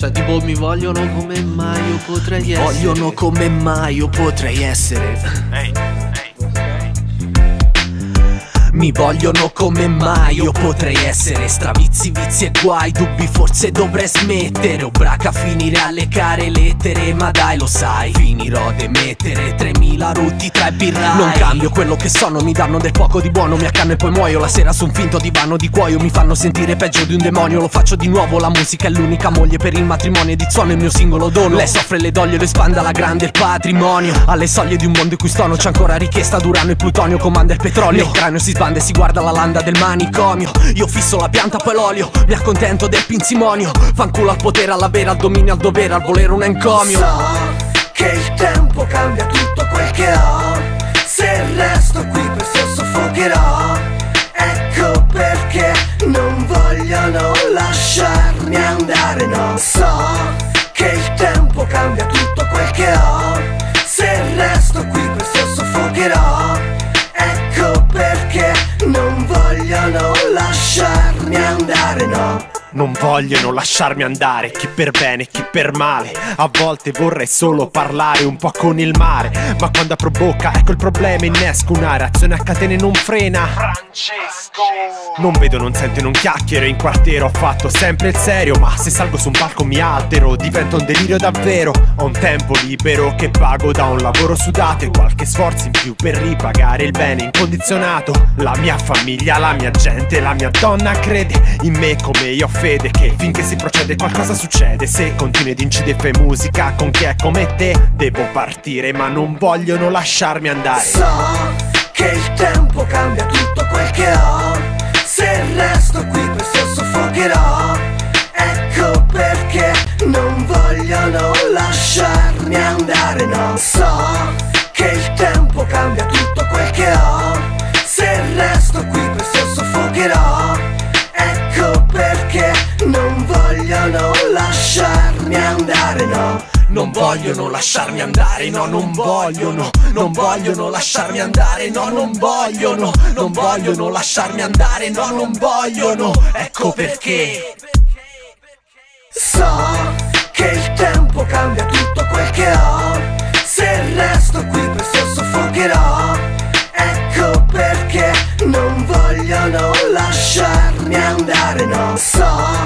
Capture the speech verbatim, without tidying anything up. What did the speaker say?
Cioè tipo mi vogliono come mai io potrei essere. Vogliono come mai io potrei essere. Ehi, ehi, ehi. Mi vogliono come mai io potrei essere. Stravizi, vizi e guai, dubbi forse dovrei smettere. Ubraca finire a leccare lettere, ma dai lo sai, finirò demettere tremila rutti tra i birrai. Non cambio quello che sono, mi danno del poco di buono, mi accanno e poi muoio. La sera su un finto divano di cuoio, mi fanno sentire peggio di un demonio. Lo faccio di nuovo, la musica è l'unica moglie per il matrimonio. Ed il suono è il mio singolo dono. Lei soffre, le doglio, le spanda alla grande il patrimonio. Alle soglie di un mondo in cui stono, c'è ancora richiesta d'urano e plutonio, comanda il petrolio. Nel cranio si sbaglia e si guarda la landa del manicomio. Io fisso la pianta poi l'olio, mi accontento del pinzimonio. Fanculo al potere, alla vera, al dominio, al dovere, al volere un encomio. So che il tempo cambia tutto quel che ho, se resto qui per se soffocherò. Ecco perché non vogliono lasciarmi andare, no. So che il tempo cambia tutto quel che ho, se resto qui per se soffocherò. Perché non vogliono lasciarmi andare, no. Non vogliono lasciarmi andare, chi per bene, chi per male. A volte vorrei solo parlare un po' con il mare, ma quando apro bocca ecco il problema, innesco una reazione a catene, non frena. Francesco, non vedo, non sento, non chiacchiero. In quartiere ho fatto sempre il serio, ma se salgo su un palco mi altero, divento un delirio davvero. Ho un tempo libero che pago da un lavoro sudato e qualche sforzo in più per ripagare il bene incondizionato. La mia famiglia, la mia gente, la mia donna crede in me come io ho fede che finché si procede qualcosa succede. Se continui ad incidere e fai musica con chi è come te, devo partire ma non vogliono lasciarmi andare. So che il tempo cambia tutto quel che ho, se resto qui per se soffocherò. Ecco perché non vogliono lasciarmi andare, no. So che il tempo cambia tutto quel che ho, se resto qui per se soffocherò. Perché non vogliono lasciarmi andare, no. Non vogliono lasciarmi andare, no, non vogliono. Non vogliono lasciarmi andare, no, non vogliono. Non vogliono lasciarmi andare, no, non vogliono. Ecco perché. So che il tempo cambia tutto quel che ho, se resto qui per se soffocherò. Ecco perché non vogliono lasciarmi andare, no. So